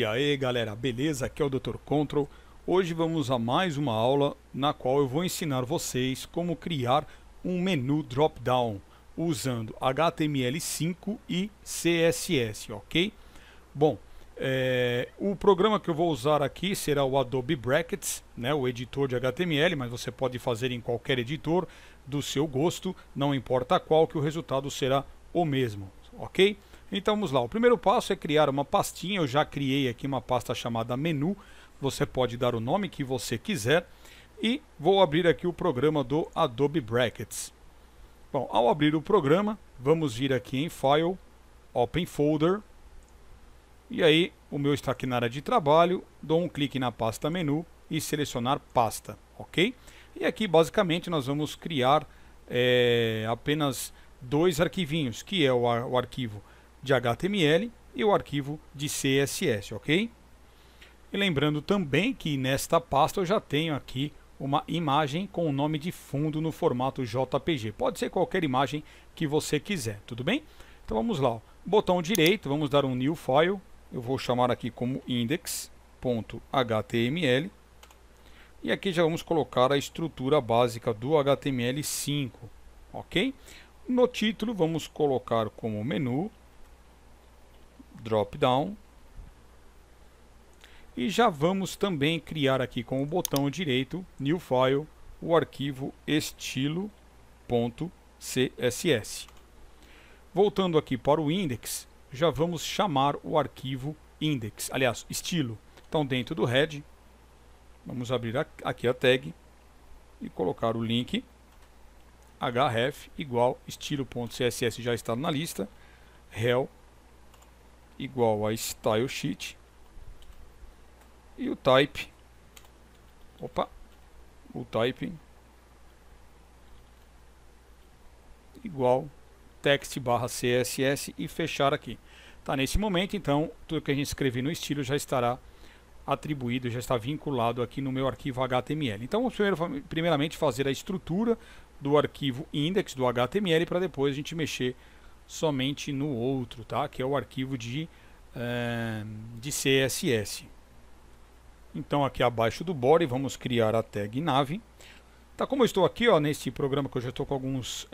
E aí galera, beleza? Aqui é o Dr. Control. Hoje vamos a mais uma aula na qual eu vou ensinar vocês como criar um menu drop-down usando HTML5 e CSS, ok? Bom, o programa que eu vou usar aqui será o Adobe Brackets, né, o editor de HTML, mas você pode fazer em qualquer editor do seu gosto, não importa qual, que o resultado será o mesmo, ok? Então vamos lá, o primeiro passo é criar uma pastinha. Eu já criei aqui uma pasta chamada menu, você pode dar o nome que você quiser, e vou abrir aqui o programa do Adobe Brackets. Bom, ao abrir o programa, vamos vir aqui em File, Open Folder, e aí o meu está aqui na área de trabalho, dou um clique na pasta menu e selecionar pasta, ok? E aqui basicamente nós vamos criar apenas dois arquivinhos, que é o arquivo de HTML e o arquivo de CSS, ok? E lembrando também que nesta pasta eu já tenho aqui uma imagem com o nome de fundo no formato JPG. Pode ser qualquer imagem que você quiser, tudo bem? Então vamos lá, botão direito, vamos dar um new file, eu vou chamar aqui como index.html, e aqui já vamos colocar a estrutura básica do HTML5, ok? No título vamos colocar como menu drop down, e já vamos também criar aqui com o botão direito new file o arquivo estilo.css. voltando aqui para o index, já vamos chamar o arquivo index, aliás, estilo. Então dentro do head vamos abrir aqui a tag e colocar o link href igual estilo.css, já está na lista, rel igual a style sheet, e o type, igual text/css, e fechar aqui. Tá, nesse momento então tudo que a gente escrever no estilo já estará atribuído, já está vinculado aqui no meu arquivo HTML. Então vamos primeiramente fazer a estrutura do arquivo index do HTML, para depois a gente mexer somente no outro, tá? Que é o arquivo de CSS. Então aqui abaixo do body vamos criar a tag nav. Tá, como eu estou aqui, ó, neste programa que eu já estou com algumas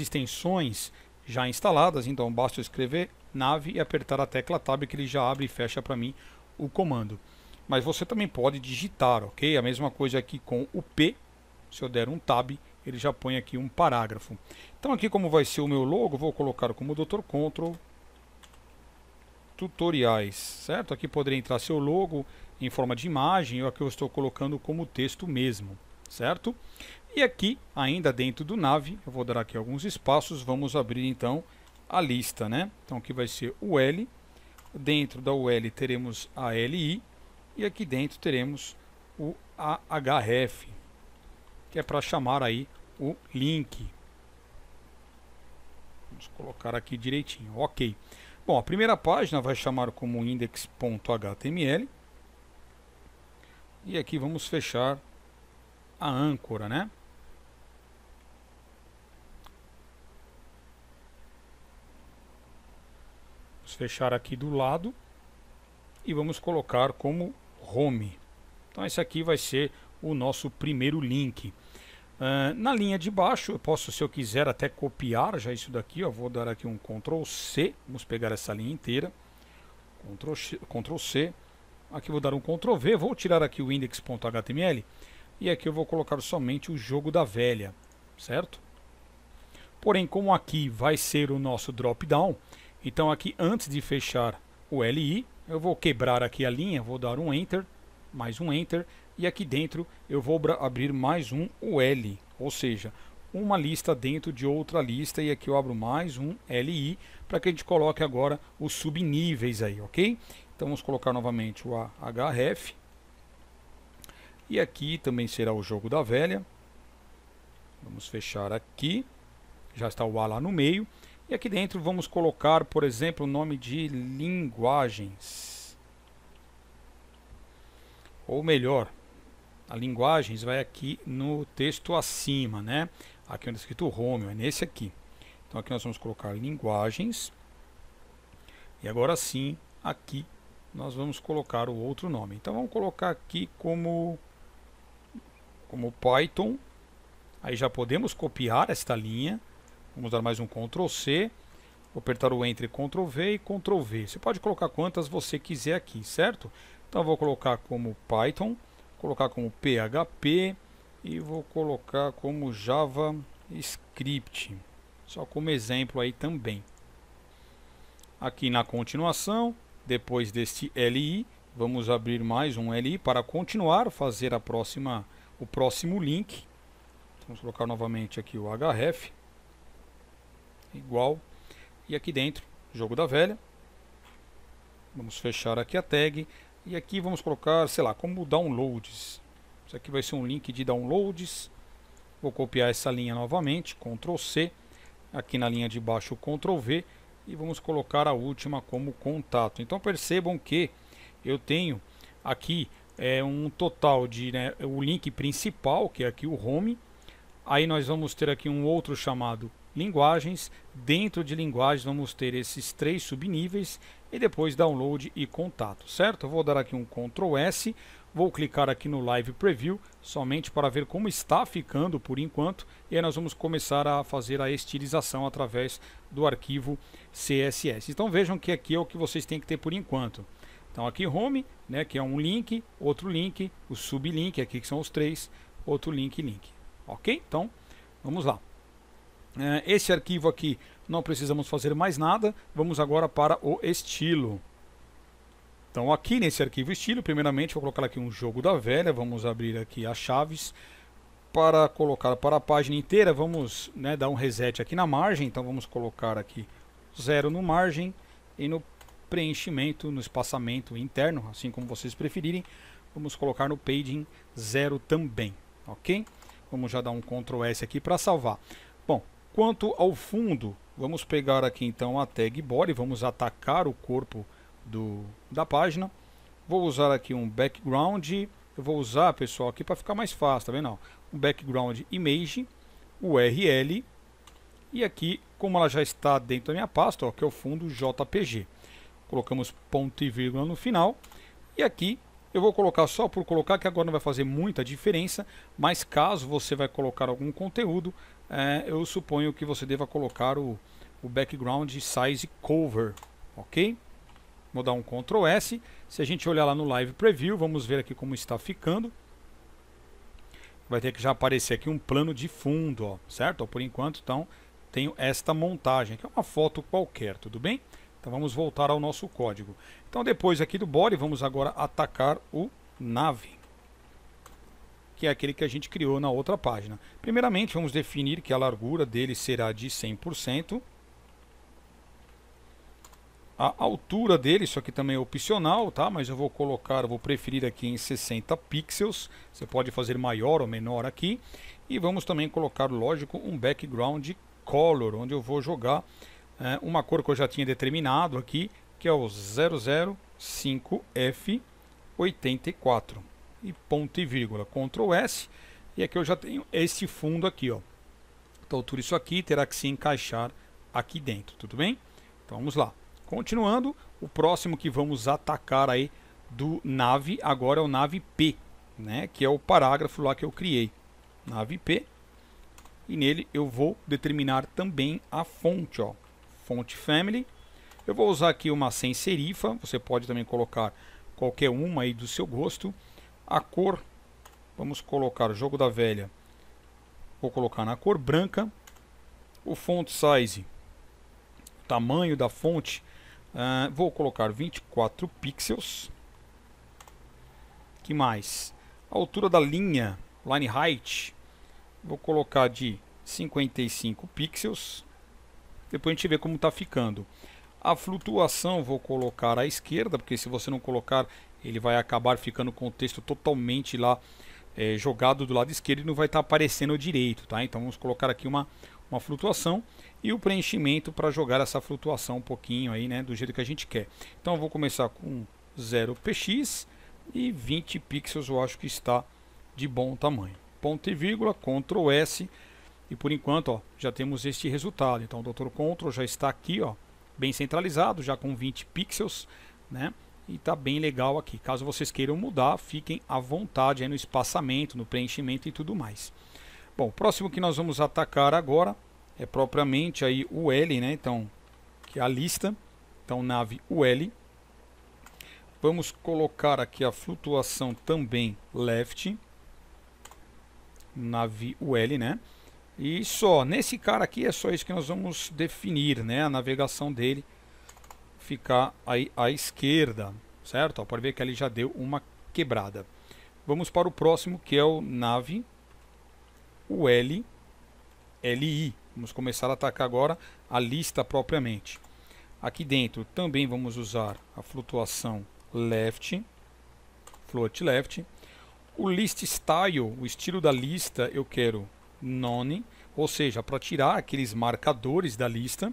extensões já instaladas, então basta eu escrever nav e apertar a tecla tab, que ele já abre e fecha para mim o comando. Mas você também pode digitar, ok? A mesma coisa aqui com o P, se eu der um tab, ele já põe aqui um parágrafo. Então aqui, como vai ser o meu logo, vou colocar como Dr. Control Tutoriais, certo? Aqui poderia entrar seu logo em forma de imagem, ou aqui eu estou colocando como texto mesmo, certo? E aqui, ainda dentro do nav, eu vou dar aqui alguns espaços, vamos abrir então a lista, né? Então aqui vai ser o L, dentro da UL teremos a LI, e aqui dentro teremos o href, que é para chamar aí o link. Vamos colocar aqui direitinho, ok. Bom, a primeira página vai chamar como index.html, e aqui vamos fechar a âncora, né? Vamos fechar aqui do lado e vamos colocar como home. Então esse aqui vai ser o nosso primeiro link. Na linha de baixo, eu posso, se eu quiser, até copiar já isso daqui, ó, vou dar aqui um Ctrl C, vamos pegar essa linha inteira, Ctrl C, aqui vou dar um Ctrl V, vou tirar aqui o index.html, e aqui eu vou colocar somente o jogo da velha, certo? Porém, como aqui vai ser o nosso drop-down, então aqui antes de fechar o LI, eu vou quebrar aqui a linha, vou dar um Enter, mais um Enter, e aqui dentro eu vou abrir mais um UL, ou seja, uma lista dentro de outra lista, e aqui eu abro mais um LI, para que a gente coloque agora os subníveis aí, ok? Então vamos colocar novamente o href, e aqui também será o jogo da velha, vamos fechar aqui, já está o A lá no meio, e aqui dentro vamos colocar, por exemplo, o nome de linguagens, ou melhor, a linguagens vai aqui no texto acima, né? Aqui onde está escrito home, é nesse aqui. Então aqui nós vamos colocar linguagens. E agora sim, aqui nós vamos colocar o outro nome. Então vamos colocar aqui como Python. Aí já podemos copiar esta linha. Vamos dar mais um Ctrl C, vou apertar o Enter, Ctrl V e Ctrl V. Você pode colocar quantas você quiser aqui, certo? Então vou colocar como Python, colocar como PHP e vou colocar como JavaScript, só como exemplo aí também. Aqui na continuação, depois deste LI, vamos abrir mais um LI para continuar, fazer o próximo link. Vamos colocar novamente aqui o href, igual, e aqui dentro, jogo da velha. Vamos fechar aqui a tag, e aqui vamos colocar, sei lá, como downloads. Isso aqui vai ser um link de downloads. Vou copiar essa linha novamente, Ctrl C, aqui na linha de baixo Ctrl V, e vamos colocar a última como contato. Então percebam que eu tenho aqui um total de, o link principal, que é aqui o home. Aí nós vamos ter aqui um outro chamado linguagens. Dentro de linguagens vamos ter esses três subníveis e depois download e contato, certo? Eu vou dar aqui um Ctrl S, vou clicar aqui no Live Preview somente para ver como está ficando por enquanto, e aí nós vamos começar a fazer a estilização através do arquivo CSS. Então vejam que aqui é o que vocês têm que ter por enquanto. Então aqui home, né, que é um link, outro link, o sublink, aqui que são os três, outro link e link. Ok? Então vamos lá. Esse arquivo aqui não precisamos fazer mais nada, vamos agora para o estilo. Então aqui nesse arquivo estilo, primeiramente vou colocar aqui um jogo da velha, vamos abrir aqui as chaves para colocar para a página inteira, vamos dar um reset aqui na margem, então vamos colocar aqui 0 no margem e no preenchimento, no espaçamento interno, assim como vocês preferirem, vamos colocar no padding 0 também, ok? Vamos já dar um Ctrl S aqui para salvar. Bom, quanto ao fundo, vamos pegar aqui então a tag body, vamos atacar o corpo da página. Vou usar aqui um background, eu vou usar, pessoal, aqui para ficar mais fácil, tá vendo? Um background image, URL, e aqui, como ela já está dentro da minha pasta, ó, que é o fundo JPG. Colocamos ponto e vírgula no final, e aqui eu vou colocar só por colocar, que agora não vai fazer muita diferença, mas caso você vai colocar algum conteúdo, eu suponho que você deva colocar o background size cover, ok? Vou dar um Ctrl S, se a gente olhar lá no Live Preview, vamos ver aqui como está ficando. Vai ter que já aparecer aqui um plano de fundo, ó, certo? Ó, por enquanto, então, tenho esta montagem, que é uma foto qualquer, tudo bem? Então vamos voltar ao nosso código. Então depois aqui do body, vamos agora atacar o nav, que é aquele que a gente criou na outra página. Primeiramente, vamos definir que a largura dele será de 100%. A altura dele, isso aqui também é opcional, tá? Mas eu vou colocar, vou preferir aqui em 60 pixels. Você pode fazer maior ou menor aqui. E vamos também colocar, lógico, um background color, onde eu vou jogar uma cor que eu já tinha determinado aqui, que é o 005F84. E ponto e vírgula, Ctrl S. E aqui eu já tenho esse fundo aqui, ó. Então tudo isso aqui terá que se encaixar aqui dentro, tudo bem? Então vamos lá. Continuando, o próximo que vamos atacar aí do nav agora é o nav P, né? Que é o parágrafo lá que eu criei, nav P, e nele eu vou determinar também a fonte, ó, fonte family. Eu vou usar aqui uma sem serifa, você pode também colocar qualquer uma aí do seu gosto. A cor, vamos colocar o jogo da velha, vou colocar na cor branca. O font size, o tamanho da fonte, vou colocar 24 pixels. Que mais? A altura da linha, line height, vou colocar de 55 pixels. Depois a gente vê como está ficando. A flutuação vou colocar à esquerda, porque se você não colocar, ele vai acabar ficando com o texto totalmente lá jogado do lado esquerdo e não vai estar aparecendo direito, tá? Então vamos colocar aqui uma flutuação e o preenchimento para jogar essa flutuação um pouquinho aí, né, do jeito que a gente quer. Então eu vou começar com 0px e 20 pixels, eu acho que está de bom tamanho. Ponto e vírgula, Ctrl S, e por enquanto, ó, já temos este resultado. Então o Dr. Control já está aqui, ó, bem centralizado, já com 20 pixels, né? e tá bem legal aqui. Caso vocês queiram mudar, fiquem à vontade aí no espaçamento, no preenchimento e tudo mais. Bom, o próximo que nós vamos atacar agora é propriamente aí o L, né? Então, que é a lista. Então, nave UL. Vamos colocar aqui a flutuação também left. Nave UL, né? E só, nesse cara aqui é só isso que nós vamos definir, né? A navegação dele ficar aí à esquerda, certo? Ó, pode ver que ele já deu uma quebrada. Vamos para o próximo, que é o nave UL LI. Vamos começar a atacar agora a lista propriamente. Aqui dentro também vamos usar a flutuação left, float left. O list style, o estilo da lista, eu quero none, ou seja, para tirar aqueles marcadores da lista.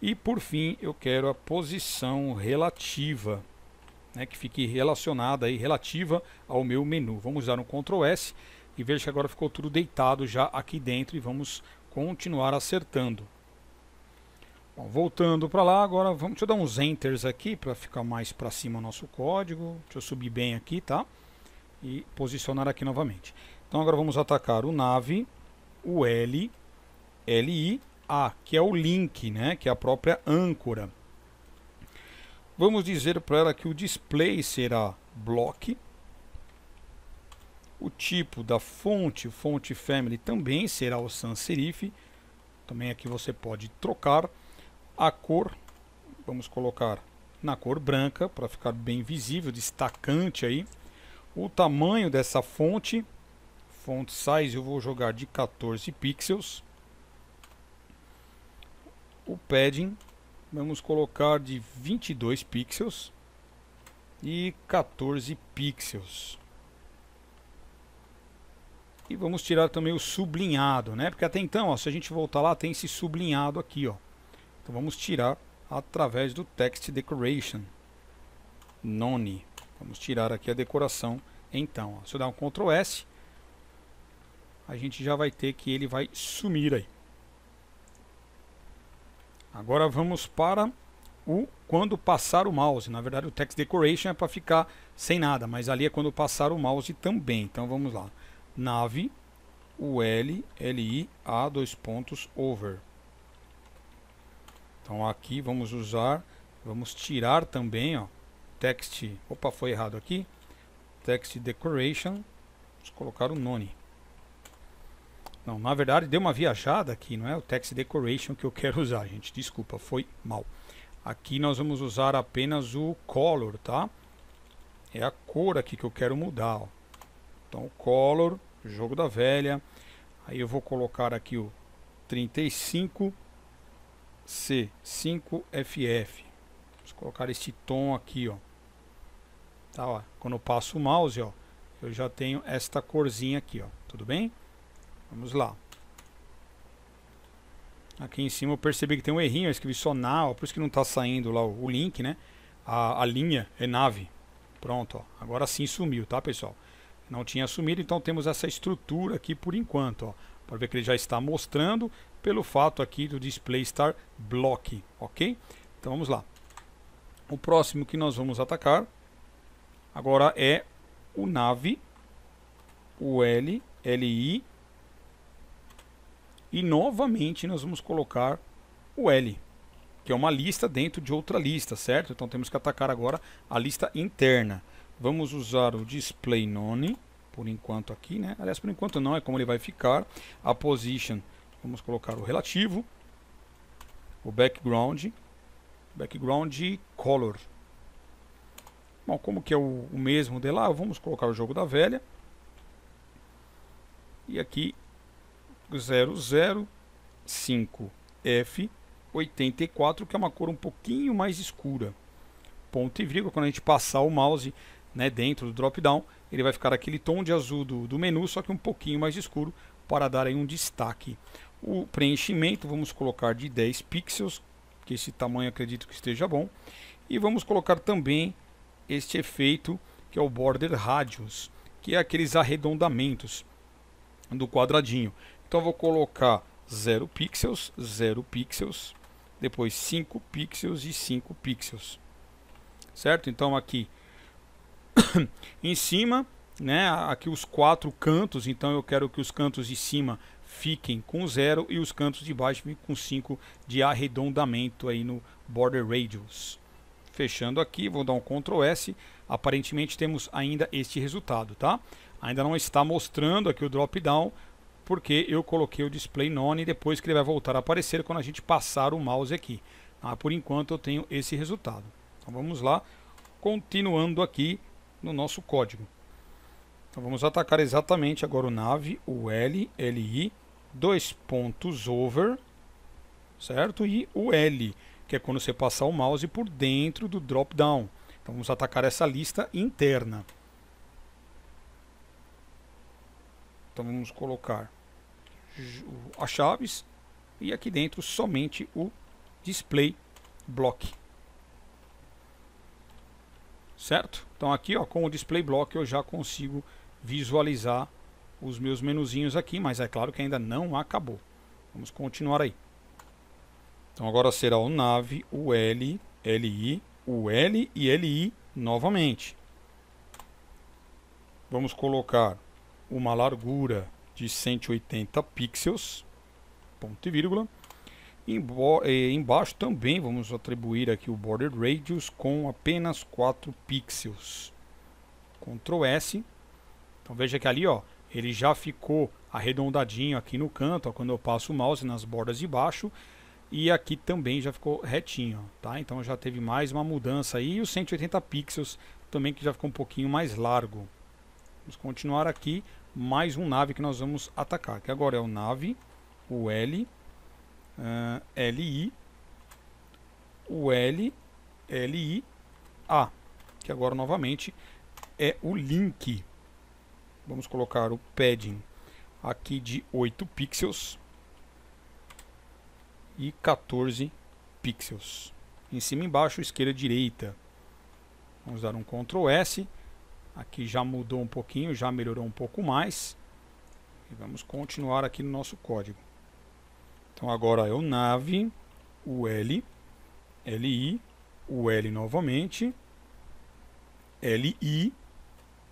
E por fim, eu quero a posição relativa, né, que fique relacionada aí, relativa ao meu menu. Vamos usar um Ctrl S e veja que agora ficou tudo deitado já aqui dentro e vamos continuar acertando. Bom, voltando para lá, agora vamos, deixa eu dar uns enters aqui para ficar mais para cima o nosso código. Deixa eu subir bem aqui, tá? E posicionar aqui novamente. Então agora vamos atacar o nav, o L, LI. Ah, que é o link, né? Que é a própria âncora. Vamos dizer para ela que o display será block. O tipo da fonte, fonte family, também será o sans serif. Também aqui você pode trocar. A cor, vamos colocar na cor branca, para ficar bem visível, destacante aí. O tamanho dessa fonte, font size, eu vou jogar de 14 pixels. O padding, vamos colocar de 22 pixels e 14 pixels. E vamos tirar também o sublinhado, né? Porque até então, ó, se a gente voltar lá, tem esse sublinhado aqui, ó. Então vamos tirar através do text decoration, none. Vamos tirar aqui a decoração, então. Ó, se eu dar um Ctrl S, a gente já vai ter que ele vai sumir aí. Agora vamos para o quando passar o mouse. Na verdade, o text decoration é para ficar sem nada, mas ali é quando passar o mouse também. Então vamos lá. Nav, UL, LI, A, dois pontos, over. Então aqui vamos usar, vamos tirar também, ó, text, opa, foi errado aqui. Text decoration, vamos colocar o none. Não, na verdade deu uma viajada aqui, não é o text decoration que eu quero usar, gente. Desculpa, foi mal. Aqui nós vamos usar apenas o color, tá? É a cor aqui que eu quero mudar, ó. Então, color, jogo da velha. Aí eu vou colocar aqui o 35C5FF. Vamos colocar esse tom aqui, ó. Tá, ó. Quando eu passo o mouse, ó, eu já tenho esta corzinha aqui, ó. Tudo bem? Vamos lá. Aqui em cima eu percebi que tem um errinho, eu escrevi só na, ó, por isso que não está saindo lá o link, né? A linha é nave. Pronto, ó. Agora sim sumiu, tá, pessoal? Não tinha sumido, então temos essa estrutura aqui por enquanto, ó. Pode ver que ele já está mostrando pelo fato aqui do display estar block, ok? Então vamos lá. O próximo que nós vamos atacar agora é o nav, o L, LI. E novamente nós vamos colocar o L, que é uma lista dentro de outra lista, certo? Então temos que atacar agora a lista interna. Vamos usar o display none, por enquanto aqui, né? Aliás, por enquanto não, é como ele vai ficar. A position, vamos colocar o relativo. O background, background color. Bom, como que é o mesmo de lá, vamos colocar o jogo da velha. E aqui... 005F84, que é uma cor um pouquinho mais escura. Ponto e vírgula, quando a gente passar o mouse, né, dentro do drop-down, ele vai ficar aquele tom de azul do menu, só que um pouquinho mais escuro, para dar aí um destaque. O preenchimento, vamos colocar de 10 pixels, que esse tamanho acredito que esteja bom. E vamos colocar também este efeito, que é o border radius, que é aqueles arredondamentos do quadradinho. Então vou colocar 0 pixels, 0 pixels, depois 5 pixels e 5 pixels. certo? Então aqui em cima, né, aqui os quatro cantos, então eu quero que os cantos de cima fiquem com 0 e os cantos de baixo fiquem com 5 de arredondamento aí no border radius. Fechando aqui, vou dar um Ctrl S, aparentemente temos ainda este resultado, tá? Ainda não está mostrando aqui o drop down, porque eu coloquei o display none, depois que ele vai voltar a aparecer quando a gente passar o mouse aqui. Ah, por enquanto eu tenho esse resultado. Então vamos lá, continuando aqui no nosso código. Então vamos atacar exatamente agora o nav, o L, LI, 2 pontos over, certo? E o L, que é quando você passar o mouse por dentro do drop-down. Então vamos atacar essa lista interna. Então vamos colocar as chaves e aqui dentro somente o display block. Certo? Então aqui, ó, com o display block eu já consigo visualizar os meus menuzinhos aqui, mas é claro que ainda não acabou. Vamos continuar aí. Então agora será o nav, o L, LI, o L e LI novamente. Vamos colocar uma largura de 180 pixels, ponto e vírgula. Embaixo também vamos atribuir aqui o border radius com apenas 4 pixels. Ctrl S. Então veja que ali, ó, ele já ficou arredondadinho aqui no canto, ó, quando eu passo o mouse nas bordas de baixo. E aqui também já ficou retinho, tá? Então já teve mais uma mudança aí. E os 180 pixels também, que já ficou um pouquinho mais largo. Vamos continuar aqui. Mais um nav que nós vamos atacar, que agora é o nav, o L, LI, o L, LI, A, que agora novamente é o link. Vamos colocar o padding aqui de 8 pixels e 14 pixels. Em cima e embaixo, esquerda e direita. Vamos dar um Ctrl S. Aqui já mudou um pouquinho, já melhorou um pouco mais. E vamos continuar aqui no nosso código. Então agora é o nav, o L, LI, o L novamente, LI,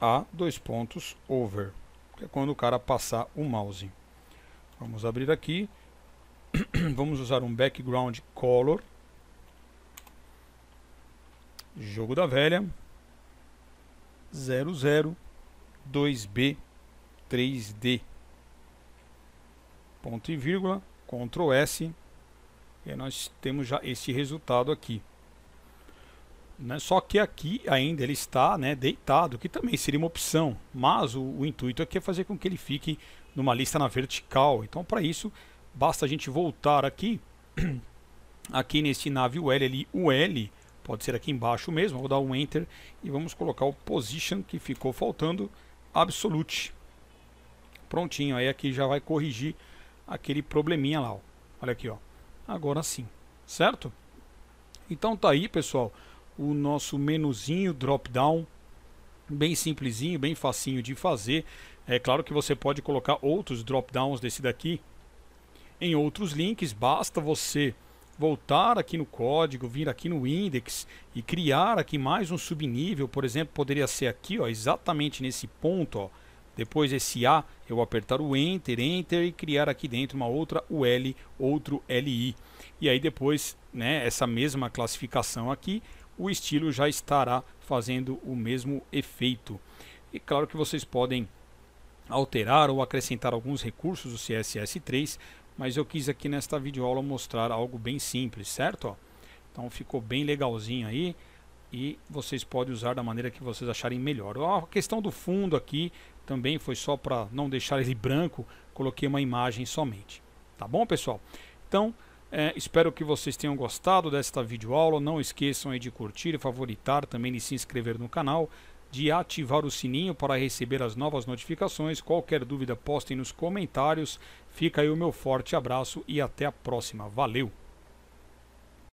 A, 2 pontos, over. Que é quando o cara passar o mouse. Vamos abrir aqui. Vamos usar um background color, jogo da velha, 00 2B 3D, ponto e vírgula, Ctrl S, e nós temos já esse resultado aqui, né? Só que aqui ainda ele está, né, deitado, que também seria uma opção, mas o intuito aqui é fazer com que ele fique numa lista na vertical. Então para isso basta a gente voltar aqui, aqui nesse nav UL ali, UL, pode ser aqui embaixo mesmo, vou dar um Enter e vamos colocar o Position, que ficou faltando, Absolute. Prontinho, aí aqui já vai corrigir aquele probleminha lá, ó. Olha aqui, ó. Agora sim, certo? Então tá aí, pessoal, o nosso menuzinho drop-down, bem simplesinho, bem facinho de fazer. É claro que você pode colocar outros drop-downs desse daqui em outros links, basta você voltar aqui no código, vir aqui no index e criar aqui mais um subnível. Por exemplo, poderia ser aqui, ó, exatamente nesse ponto, ó, depois desse A, eu apertar o Enter, Enter, e criar aqui dentro uma outra UL, outro LI. E aí depois, né, essa mesma classificação aqui, o estilo já estará fazendo o mesmo efeito. E claro que vocês podem alterar ou acrescentar alguns recursos do CSS3, mas eu quis aqui nesta videoaula mostrar algo bem simples, certo? Ó, então ficou bem legalzinho aí, e vocês podem usar da maneira que vocês acharem melhor. Ó, a questão do fundo aqui também foi só para não deixar ele branco, coloquei uma imagem somente. Tá bom, pessoal? Então espero que vocês tenham gostado desta videoaula. Não esqueçam aí de curtir, favoritar, também de se inscrever no canal, de ativar o sininho para receber as novas notificações. Qualquer dúvida, postem nos comentários. Fica aí o meu forte abraço e até a próxima. Valeu!